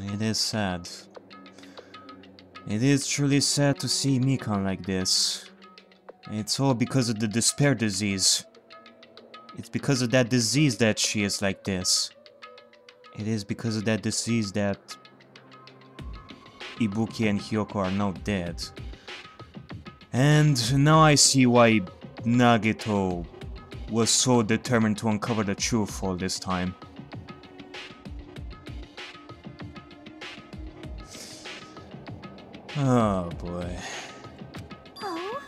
It is sad. It is truly sad to see Mikan like this. It's all because of the despair disease. It's because of that disease that she is like this. It is because of that disease that Ibuki and Hiyoko are now dead. And now I see why Nagito was so determined to uncover the truth all this time. Oh boy. Oh.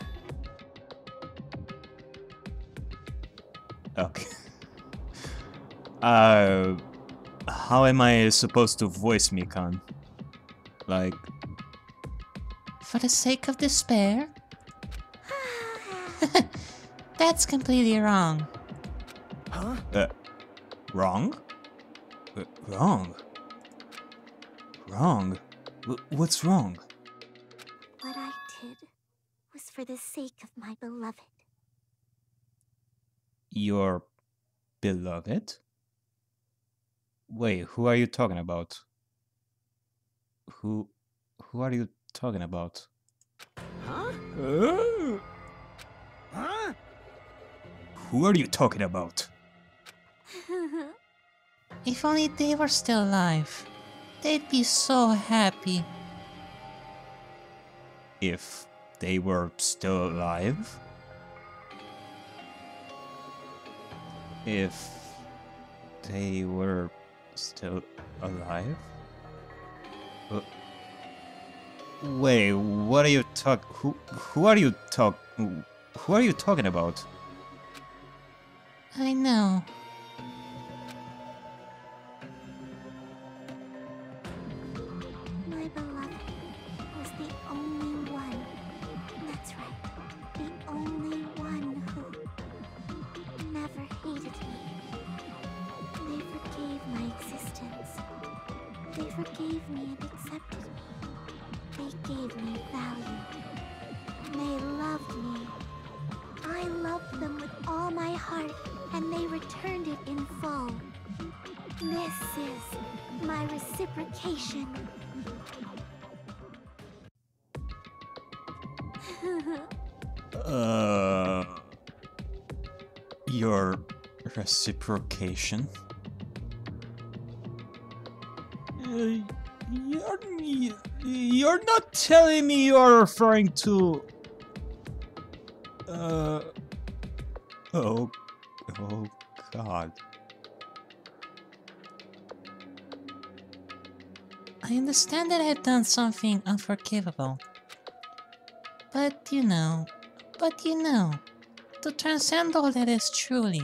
Okay. How am I supposed to voice Mikan? Like, for the sake of despair? That's completely wrong. Huh? Wrong? Wrong? Wrong? What's wrong? What I did was for the sake of my beloved. Your beloved? Wait, who are you talking about? Who are you talking about? Huh? Huh? Who are you talking about? If only they were still alive, they'd be so happy. If they were still alive? If they were still alive? Wait, what are you who are you talking about? I know. My beloved was the only one. That's right. The only one who never hated me. They forgave my existence. They forgave me and accepted me. They gave me value. They loved me. I loved them with all my heart, and they returned it in full. This is my reciprocation. Your reciprocation? You're not telling me you're referring to... Oh God. I understand that I've done something unforgivable. But you know, to transcend all that is truly.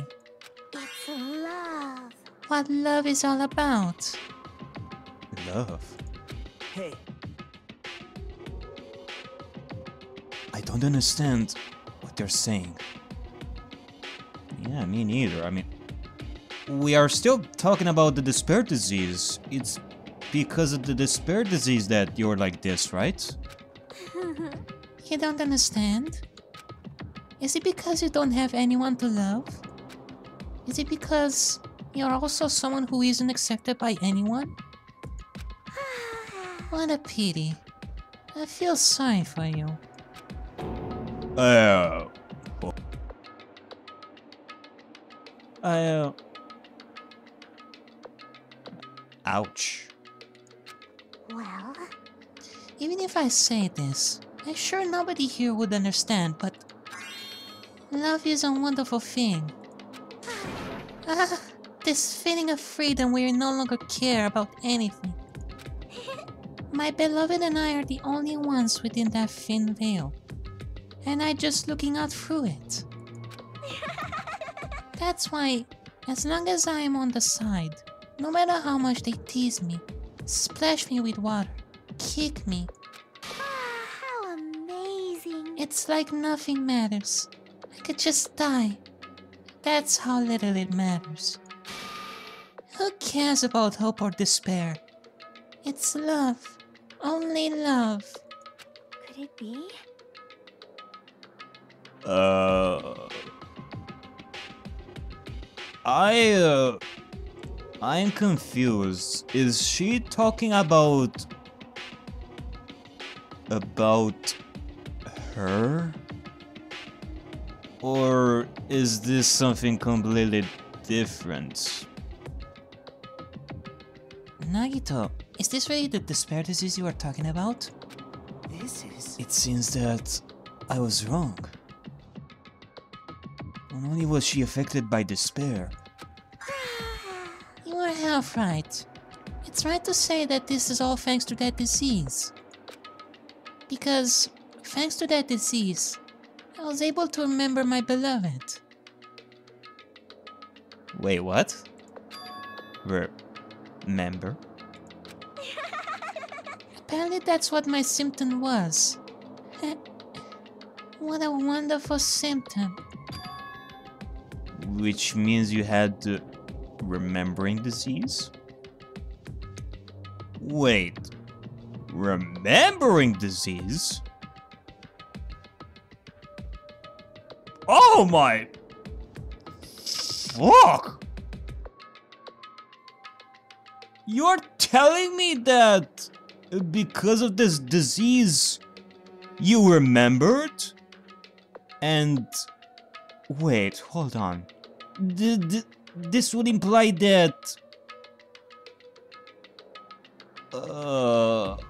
It's love. What love is all about. Love? Hey. I don't understand what they're saying. Yeah, me neither. I mean, we are still talking about the despair disease. It's because of the despair disease that you're like this, right? You don't understand? Is it because you don't have anyone to love? Is it because you're also someone who isn't accepted by anyone? What a pity. I feel sorry for you. Ouch. Well... Even if I say this, I'm sure nobody here would understand, but... Love is a wonderful thing. Ah, this feeling of freedom where you no longer care about anything. My beloved and I are the only ones within that thin veil. And I'm just looking out through it. That's why, as long as I am on the side, no matter how much they tease me, splash me with water, kick me. Ah, how amazing! It's like nothing matters. I could just die. That's how little it matters. Who cares about hope or despair? It's love. Only love. Could it be? I I'm confused. Is she talking about her? Or is this something completely different? Nagito, is this really the despair disease you are talking about? This is... It seems that I was wrong. Not only was she affected by despair... You are half right. It's right to say that this is all thanks to that disease. Because, thanks to that disease, I was able to remember my beloved. Wait, what? Remember? Apparently that's what my symptom was. What a wonderful symptom. Which means you had the remembering disease? Wait, remembering disease? Oh my... Fuck! You're telling me that because of this disease, you remembered? And... Wait, hold on. This would imply that... What?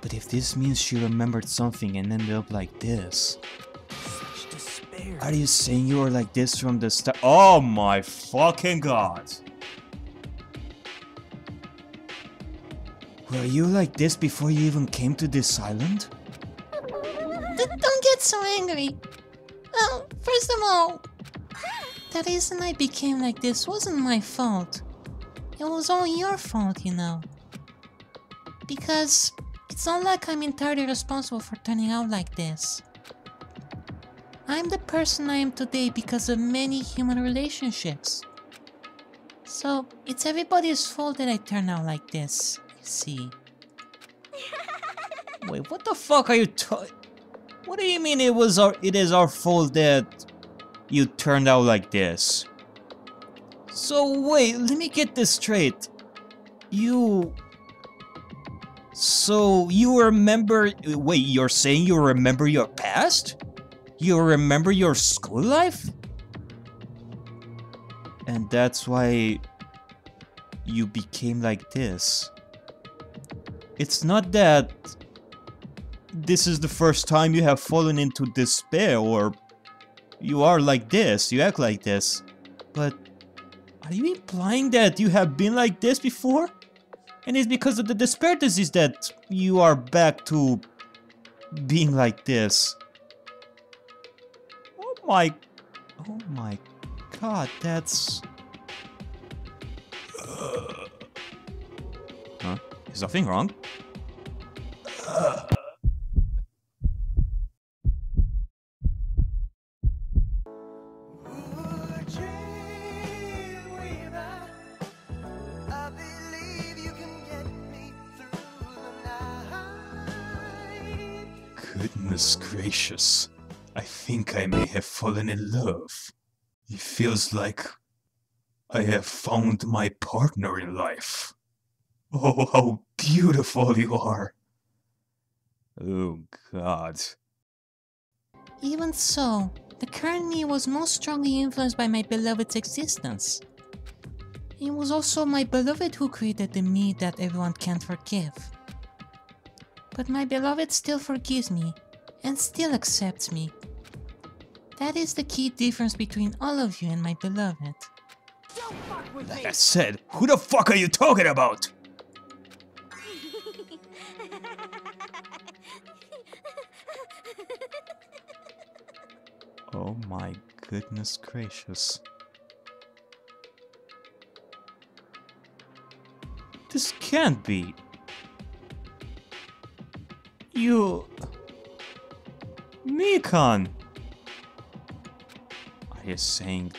But if this means she remembered something and ended up like this... Such despair. Are you saying you were like this from the start? Oh my fucking god! Were you like this before you even came to this island? Don't get so angry. First of all, the reason I became like this wasn't my fault. It was all your fault, you know. Because it's not like I'm entirely responsible for turning out like this. I'm the person I am today because of many human relationships. So it's everybody's fault that I turn out like this. See. Wait, what the fuck are you talking? What do you mean it is our fault that you turned out like this? So wait, let me get this straight. So you remember, wait, you're saying you remember your past? You remember your school life? And that's why you became like this. It's not that this is the first time you have fallen into despair or you are like this, you act like this, but are you implying that you have been like this before? And it's because of the despair disease that you are back to being like this. Oh my god, that's... Huh? Is nothing wrong? Goodness gracious, I think I may have fallen in love. It feels like I have found my partner in life. Oh, how beautiful you are. Oh, God. Even so, the current me was most strongly influenced by my beloved's existence. It was also my beloved who created the me that everyone can't forgive. But my beloved still forgives me, and still accepts me. That is the key difference between all of you and my beloved. Don't fuck with me. Like I said, who the fuck are you talking about? Oh my goodness gracious. This can't be. You... Mikan! Are you saying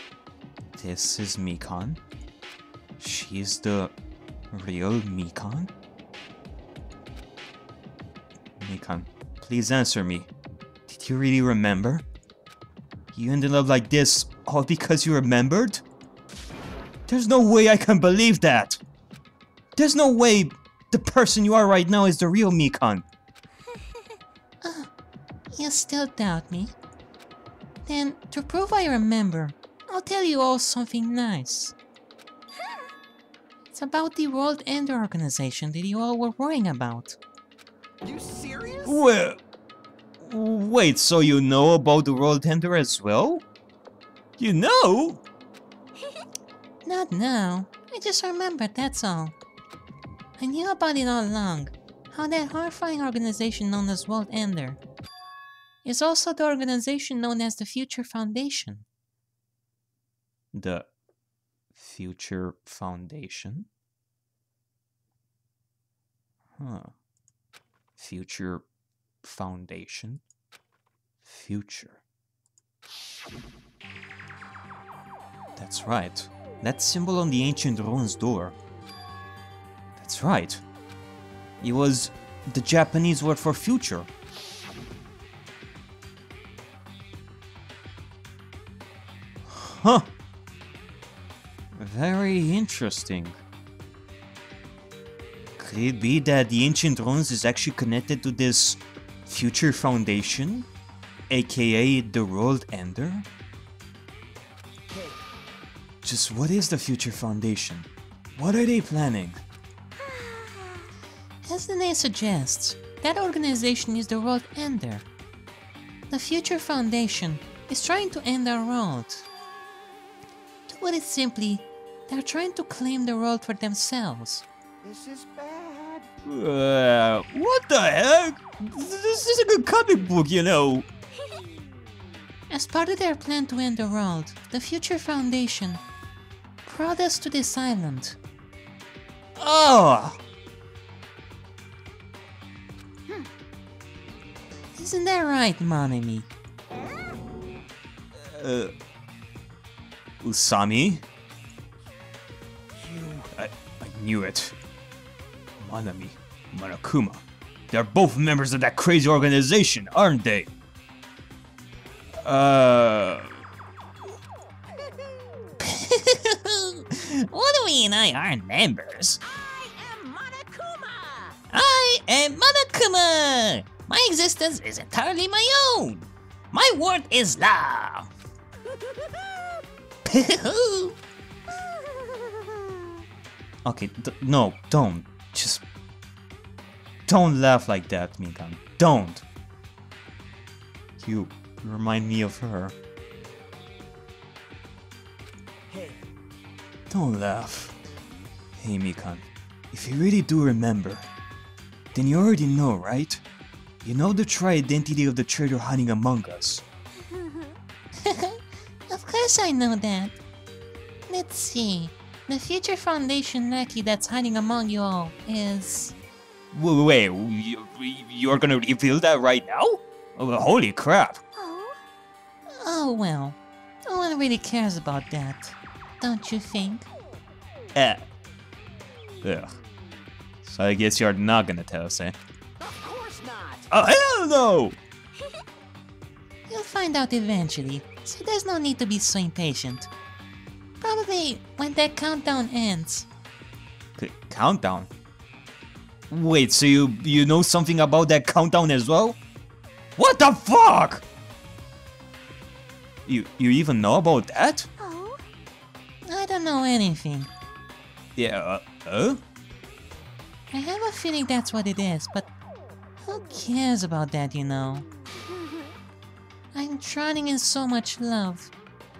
this is Mikan? She's the real Mikan? Mikan, please answer me. Did you really remember? You ended up like this all because you remembered? There's no way I can believe that. There's no way the person you are right now is the real Mikan. Oh, you still doubt me? Then, to prove I remember, I'll tell you all something nice. It's about the World Ender organization that you all were worrying about. You serious? Well, wait, so you know about the World Ender as well? You know? Not now. I just remembered, that's all. I knew about it all along. How that horrifying organization known as World Ender is also the organization known as the Future Foundation. The Future Foundation? Huh. Future Foundation? Future. That's right. That symbol on the ancient ruin's door. That's right. It was the Japanese word for future. Huh. Very interesting. Could it be that the ancient ruins is actually connected to this Future Foundation, aka the World Ender? Just what is the Future Foundation? What are they planning? As the name suggests, that organization is the World Ender. The Future Foundation is trying to end our world. To put it simply, they are trying to claim the world for themselves. This is bad. What the heck? This is a good comic book, you know. As part of their plan to end the world, the Future Foundation brought us to this island. Oh! Isn't that right, Monomi? Usami? I knew it. Monomi, Monokuma. They're both members of that crazy organization, aren't they? Monomi and I aren't members. I am Monokuma! I am Monokuma! My existence is entirely my own! My word is law! Okay, no, don't. Just... don't laugh like that, Mikan. Don't! You remind me of her. Hey. Don't laugh. Hey, Mikan. If you really do remember, then you already know, right? You know the tri-identity of the traitor hiding among us. Of course I know that. Let's see. The Future Foundation Naki that's hiding among you all is... Wait, you're gonna reveal that right now? Oh, holy crap. Oh well, no one really cares about that, don't you think? Ugh. So I guess you're not gonna tell us, eh? Of course not! I don't know! You'll find out eventually, so there's no need to be so impatient. Probably when that countdown ends. Countdown? Wait, so you know something about that countdown as well? What the fuck?! You even know about that? Oh, I don't know anything. Yeah, I have a feeling that's what it is, but who cares about that, you know? I'm drowning in so much love.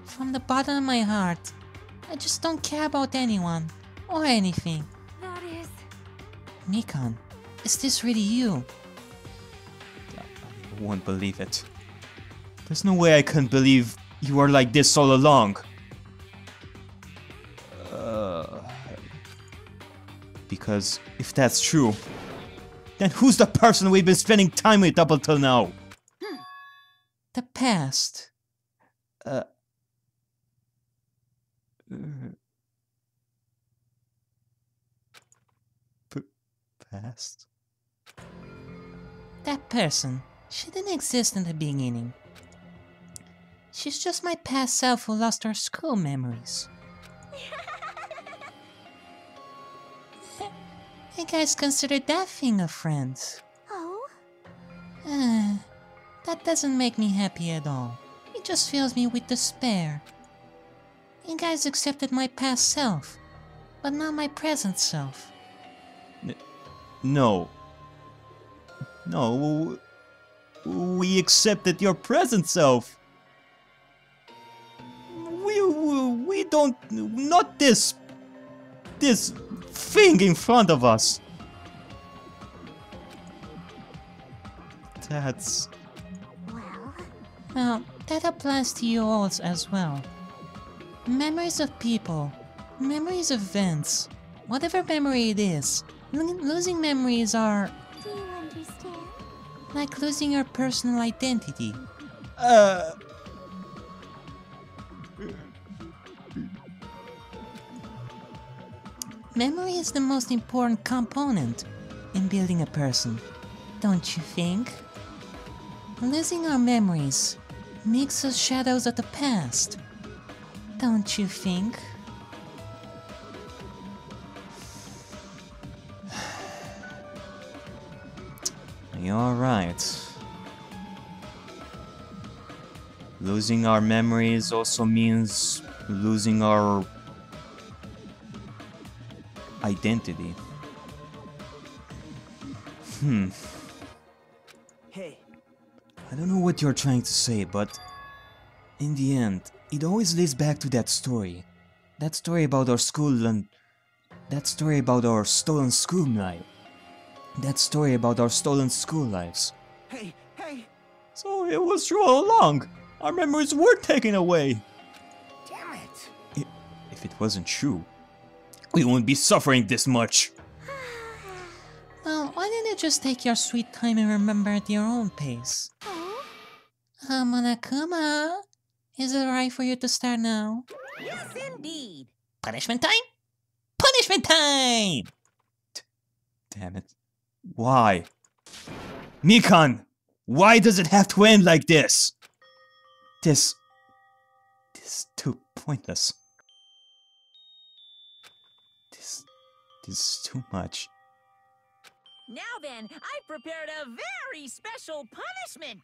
From the bottom of my heart, I just don't care about anyone or anything. That is... Mikan, is this really you? I won't believe it. There's no way I can believe you are like this all along. Because if that's true, then who's the person we've been spending time with up until now? The past. Past? That person, she didn't exist in the beginning. She's just my past self who lost her school memories. You guys consider that thing a friend? Oh? That doesn't make me happy at all. It just fills me with despair. You guys accepted my past self, but not my present self. No. No. We accepted your present self. We don't... Not this... This thing in front of us. That's... Well, that applies to you all as well. Memories of people, memories of events, whatever memory it is, losing memories are... Do you understand? Like losing your personal identity. Memory is the most important component in building a person, don't you think? Losing our memories makes us shadows of the past, don't you think? You're right. Losing our memories also means losing our... identity. Hey. I don't know what you're trying to say, but in the end, it always leads back to that story. That story about our school and... That story about our stolen school night. That story about our stolen school lives. Hey, hey! So it was true all along! Our memories were taken away! Damn it! If it wasn't true, we wouldn't be suffering this much! Well, why don't you just take your sweet time and remember at your own pace? Oh? Monokuma! Is it alright for you to start now? Yes, indeed! Punishment time? Punishment time! Damn it. Why? Mikan! Why does it have to end like this? This is too pointless. This is too much. Now then, I've prepared a very special punishment!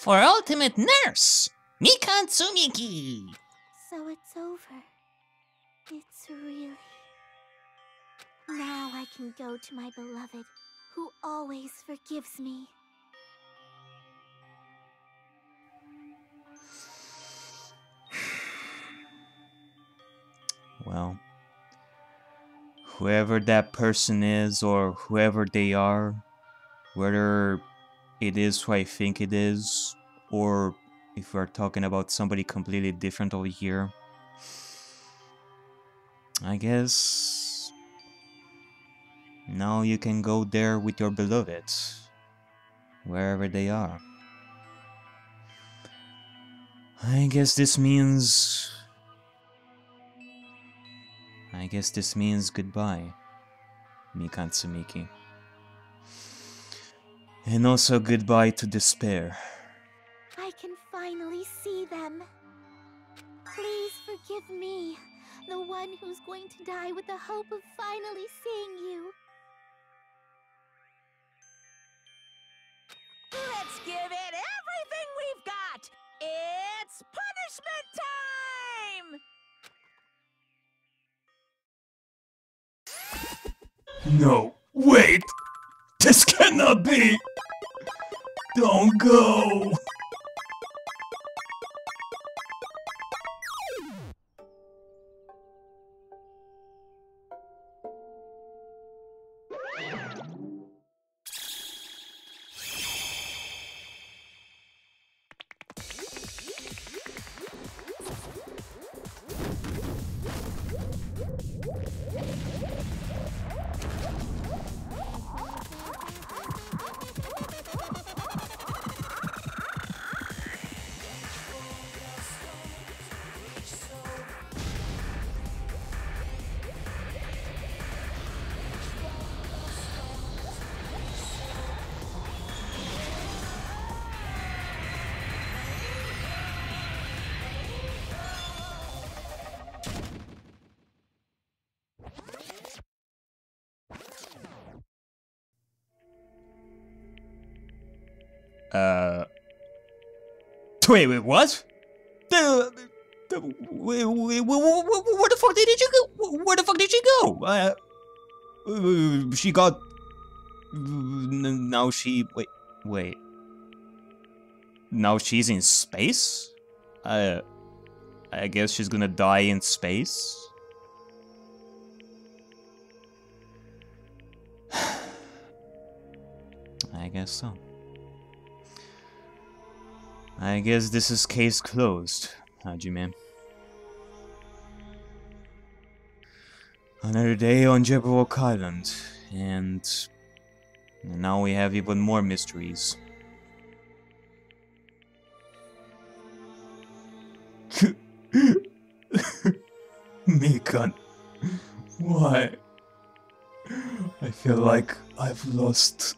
For Ultimate Nurse, Mikan Tsumiki! So it's over. It's really... Now I can go to my beloved, who always forgives me. Well... Whoever that person is, or whoever they are, whether it is who I think it is, or if we're talking about somebody completely different over here, I guess... Now you can go there with your beloved, wherever they are. I guess this means goodbye, Mikan Tsumiki. And also goodbye to despair. I can finally see them. Please forgive me, the one who's going to die with the hope of finally seeing you. Let's give it everything we've got! It's punishment time! No, wait! This cannot be! Don't go! Wait, what? Where the fuck did you go? Where the fuck did she go? She got... Now she... Wait. Now she's in space? I guess she's gonna die in space? I guess so. I guess this is case closed, Hajime. Another day on Jabberwock Island, and now we have even more mysteries. Mikan, why? I feel like I've lost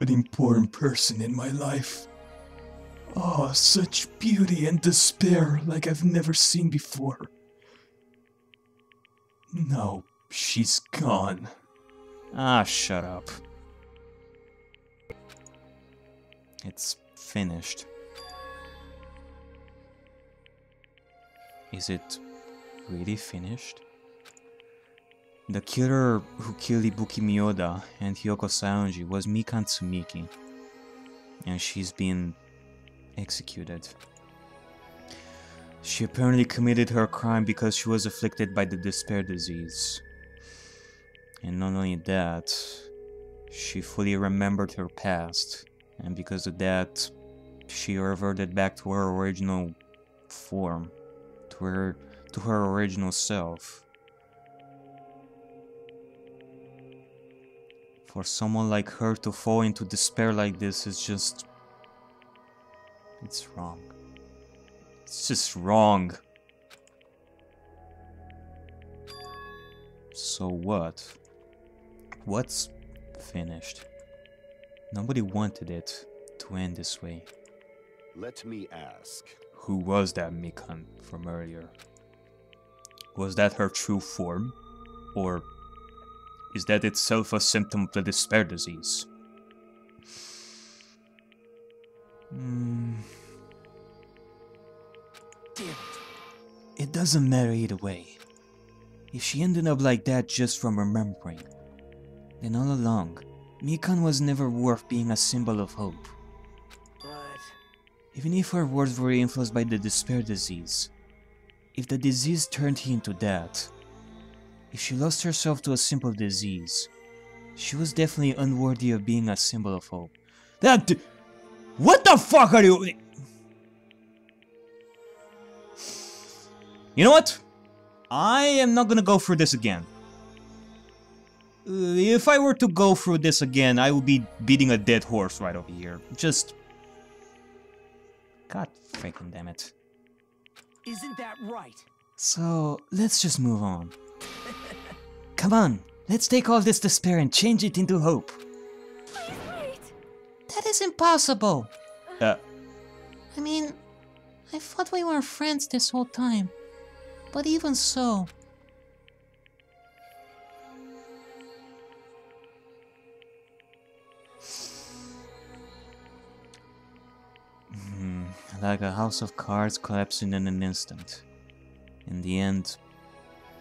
an important person in my life. Oh, such beauty and despair like I've never seen before. No, she's gone. Ah, shut up. It's finished. Is it really finished? The killer who killed Ibuki Mioda and Hiyoko Saionji was Mikan Tsumiki, and she's been executed. She apparently committed her crime because she was afflicted by the despair disease. And not only that, she fully remembered her past, and because of that, she reverted back to her original form, to her original self. For someone like her to fall into despair like this is just... it's wrong. It's just wrong. So what? What's finished? Nobody wanted it to end this way. Let me ask. Who was that Mikan from earlier? Was that her true form? Or... is that itself a symptom of the despair disease? It doesn't matter either way. If she ended up like that just from remembering, then all along, Mikan was never worth being a symbol of hope. But... even if her words were influenced by the despair disease, if the disease turned her into that, if she lost herself to a simple disease, she was definitely unworthy of being a symbol of hope. What the fuck are you? You know what? I am not gonna go through this again. If I were to go through this again, I would be beating a dead horse right over here. Just... God freaking damn it. Isn't that right? So, let's just move on. Come on, let's take all this despair and change it into hope. Please wait! That is impossible! I mean, I thought we were friends this whole time. But even so... like a house of cards collapsing in an instant. In the end,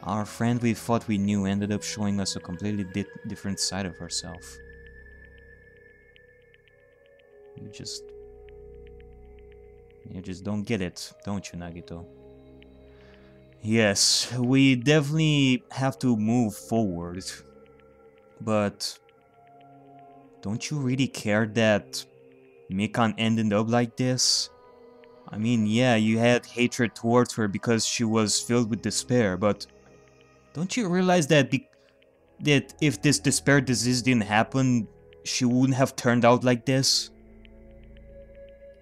our friend we thought we knew ended up showing us a completely different side of herself. You just don't get it, don't you, Nagito? Yes, we definitely have to move forward. But... don't you really care that Mikan ended up like this? I mean, yeah, you had hatred towards her because she was filled with despair, but... don't you realize that that if this despair disease didn't happen, she wouldn't have turned out like this?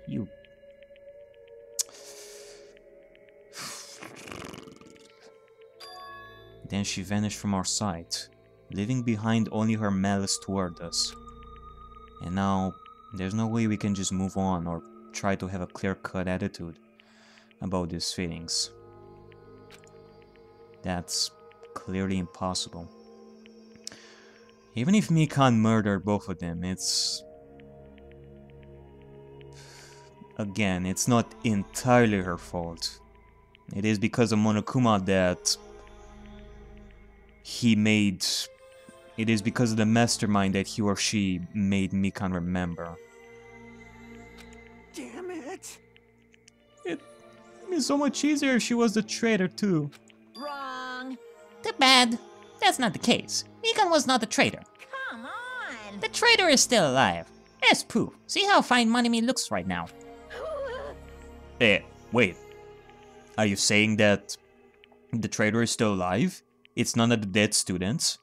You... Then she vanished from our sight, leaving behind only her malice toward us. And now, there's no way we can just move on or try to have a clear-cut attitude about these feelings. That's... clearly impossible. Even if Mikan murdered both of them, it's... Again, it's not entirely her fault. It is because of Monokuma that he made... It is because of the mastermind that he or she made Mikan remember. Damn it! It would be so much easier if she was the traitor too. Wrong! Too bad. That's not the case. Mikan was not the traitor. Come on! The traitor is still alive. As proof. See how fine Monomi looks right now. Hey, wait. Are you saying that the traitor is still alive? It's none of the dead students?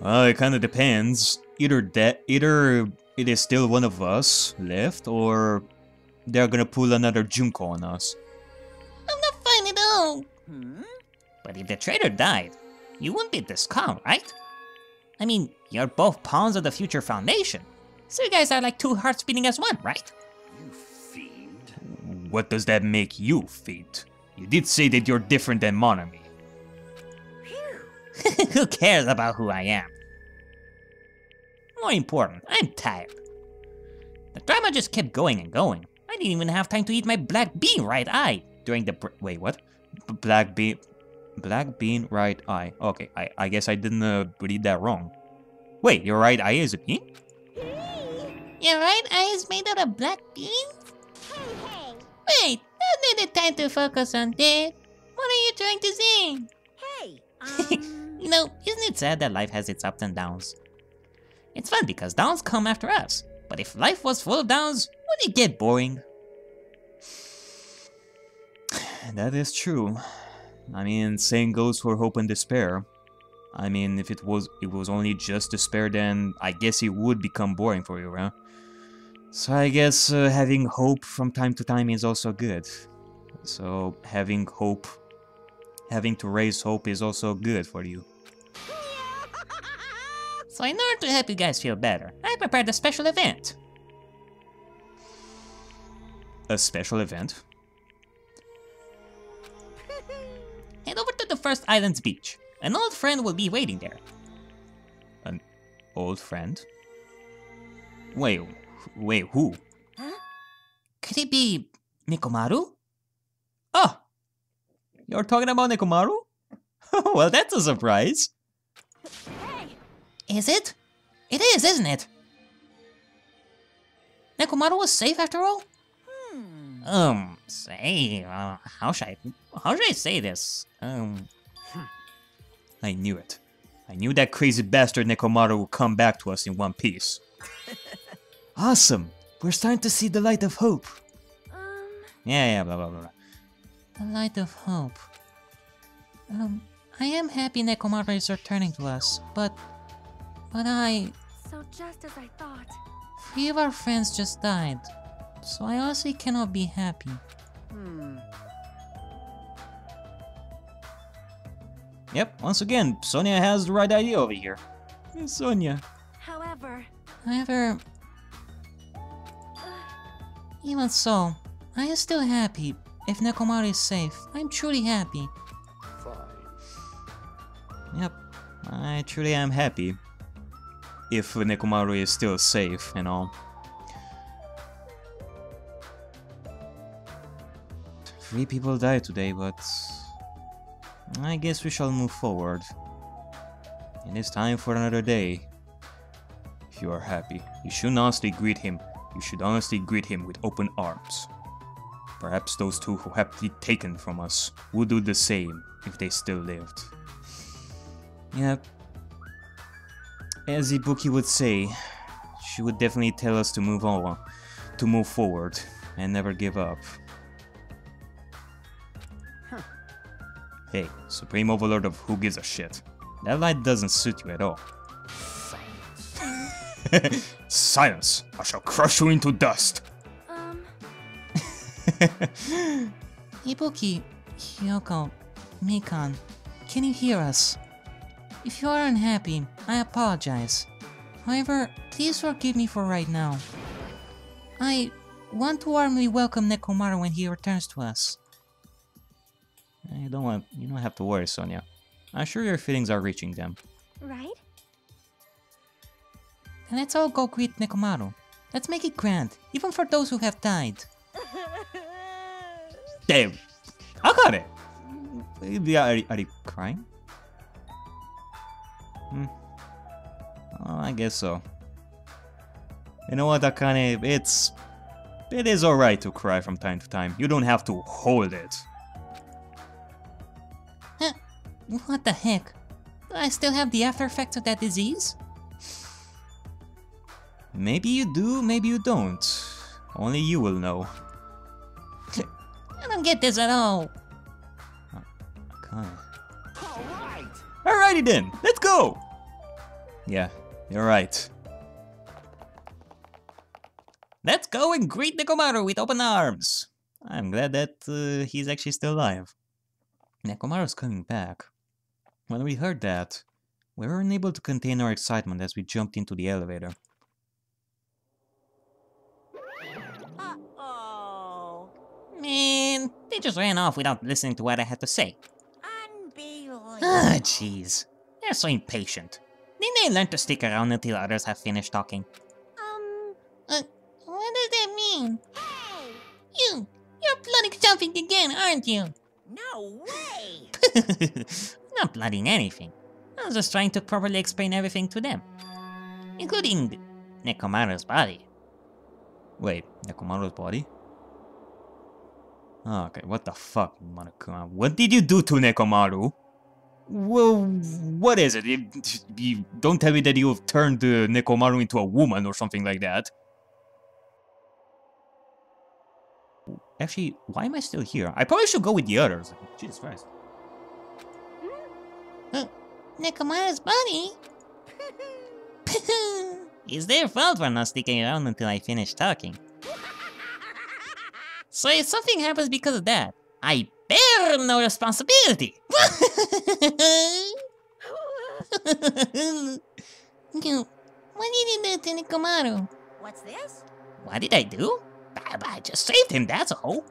Well, it kind of depends. Either it is still one of us left, or they're gonna pull another Junko on us. I'm not fine at all. But if the traitor died, you wouldn't be this calm, right? I mean, you're both pawns of the Future Foundation, so you guys are like two hearts beating as one, right? You fiend. What does that make you, fiend? You did say that you're different than Monomi. Who cares about who I am? More important, I'm tired. The drama just kept going and going. I didn't even have time to eat my black bean right eye during the wait, what? Black bean right eye. Okay, I guess I didn't read that wrong. Wait, your right eye is a bean? Your right eye is made out of black beans? Hey. Wait, that's not the time to focus on that. What are you trying to say? Hey. You know, isn't it sad that life has its ups and downs? It's fun because downs come after us, but if life was full of downs, would it get boring? That is true. I mean, same goes for hope and despair. I mean, if it was only just despair, then I guess it would become boring for you, huh? So I guess having hope from time to time is also good. So having hope... Having to raise hope is also good for you. So in order to help you guys feel better, I prepared a special event. A special event? Head over to the first island's beach. An old friend will be waiting there. An old friend? Wait, who? Huh? Could it be Nekomaru? Oh! You're talking about Nekomaru? Well, that's a surprise. Hey. Is it? It is, isn't it? Nekomaru was safe after all? How should I say this? I knew it. I knew that crazy bastard Nekomaru would come back to us in one piece. Awesome! We're starting to see the light of hope. Yeah, blah, blah, blah, blah. The light of hope. I am happy Nekomaru is returning to us, but I... So just as I thought. 3 of our friends just died, so I honestly cannot be happy. Yep, once again, Sonia has the right idea over here. Sonia. However... Even so, I am still happy. If Nekomaru is safe, I'm truly happy. Fine. Yep, I truly am happy. If Nekomaru is still safe and all. Three people died today, but... I guess we shall move forward. It is time for another day. If you are happy, you should honestly greet him. You should honestly greet him with open arms. Perhaps those two who have been taken from us would do the same if they still lived. Yep. As Ibuki would say, she would definitely tell us to move on, to move forward, and never give up. Huh. Hey, Supreme Overlord of Who Gives a Shit. That light doesn't suit you at all. Silence! Silence! I shall crush you into dust! Ibuki, Hiyoko, Mikan, can you hear us? If you are unhappy, I apologize. However, please forgive me for right now. I want to warmly welcome Nekomaru when he returns to us. You don't have to worry, Sonia. I'm sure your feelings are reaching them. Right? and let's all go greet Nekomaru. Let's make it grand, even for those who have died. Damn! Akane! Are you crying? Oh, I guess so. You know what, Akane, it is alright to cry from time to time. You don't have to hold it. Huh? What the heck? Do I still have the after effects of that disease? Maybe you do, maybe you don't. Only you will know. I don't get this at all. Okay. Alright. Alrighty then, let's go! Yeah, you're right. Let's go and greet Nekomaru with open arms! I'm glad that he's actually still alive. Nekomaru's coming back. When we heard that, we were unable to contain our excitement as we jumped into the elevator. Man, they just ran off without listening to what I had to say. Unbelievable. Ah, jeez. They're so impatient. Didn't they learn to stick around until others have finished talking? What does that mean? Hey! You're plotting something again, aren't you? No way! Not plotting anything. I was just trying to properly explain everything to them. Including Nekomaru's body. Wait, Nekomaru's body? Okay, what the fuck, Monokuma? What did you do to Nekomaru? Well, what is it? You don't tell me that you've turned Nekomaru into a woman or something like that. Actually, why am I still here? I probably should go with the others. Jesus Christ. Nekomaru's body? It's their fault for not sticking around until I finish talking. So if something happens because of that, I bear no responsibility! What did you do to Nekomaru? What's this? What did I do? I just saved him, that's all.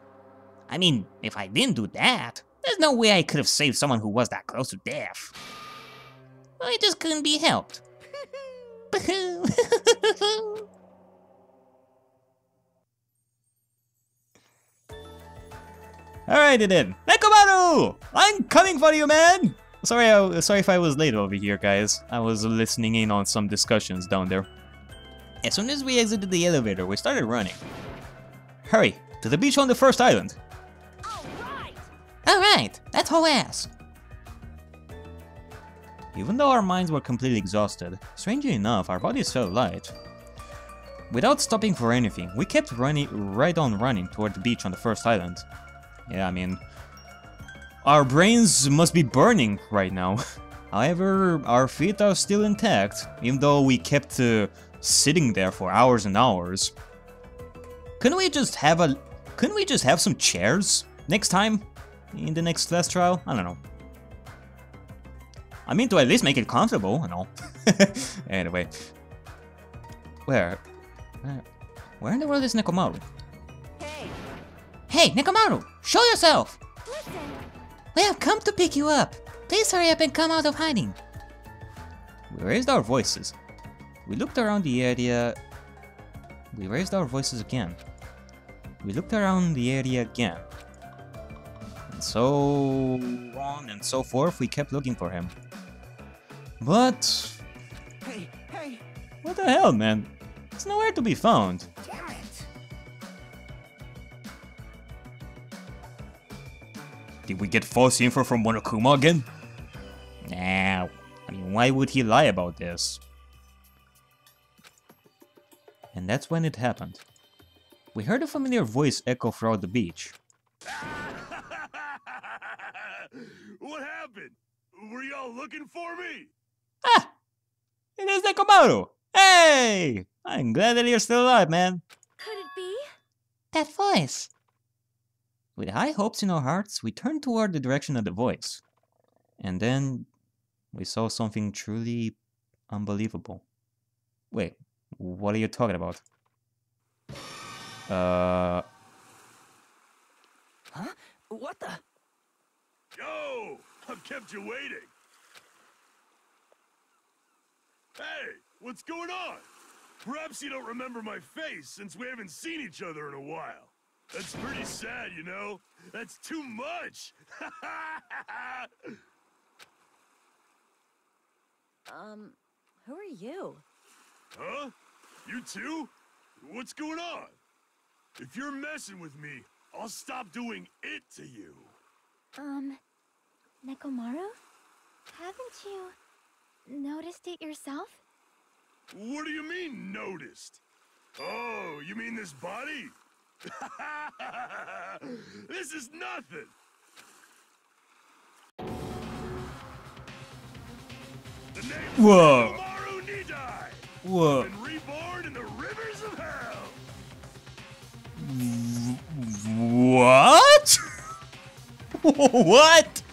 I mean, if I didn't do that, there's no way I could have saved someone who was that close to death. Well, it just couldn't be helped. Alrighty then, Nekomaru! I'm coming for you, man! Sorry if I was late over here, guys. I was listening in on some discussions down there. As soon as we exited the elevator, we started running. Hurry, to the beach on the first island! Alright! Alright, that's whole ass! Even though our minds were completely exhausted, strangely enough, our bodies felt light. Without stopping for anything, we kept running toward the beach on the first island. Yeah, I mean, our brains must be burning right now. However, our feet are still intact, even though we kept sitting there for hours and hours. Couldn't we just have some chairs next time in the next class trial? I don't know. I mean, to at least make it comfortable and all. Anyway, where in the world is Nekomaru? Hey, Nekomaru! Show yourself! Listen. We have come to pick you up! Please hurry up and come out of hiding! We raised our voices. We looked around the area... We looked around the area again. And so on and so forth, we kept looking for him. But... Hey! What the hell, man? He's nowhere to be found. Did we get false info from Monokuma again? Nah, I mean, why would he lie about this? And that's when it happened. We heard a familiar voice echo throughout the beach. What happened? Were y'all looking for me? Ah! It is Nekomaru! Hey! I'm glad that you're still alive, man. Could it be? That voice. With high hopes in our hearts, we turned toward the direction of the voice. And then, we saw something truly unbelievable. Wait, what are you talking about? Huh? What the? Yo! I've kept you waiting! Hey! What's going on? Perhaps you don't remember my face, since we haven't seen each other in a while. That's pretty sad, you know? That's too much! Who are you? Huh? You too? What's going on? If you're messing with me, I'll stop doing it to you. Nekomaru? Haven't you noticed it yourself? What do you mean, noticed? Oh, you mean this body? This is nothing! The name Whoa. Of Nekomaru Nidai! Whoa. I've been reborn in the rivers of hell! What? What?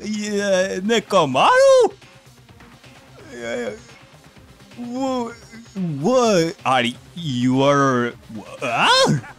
Yeah, Nekomaru? Yeah. What? You are...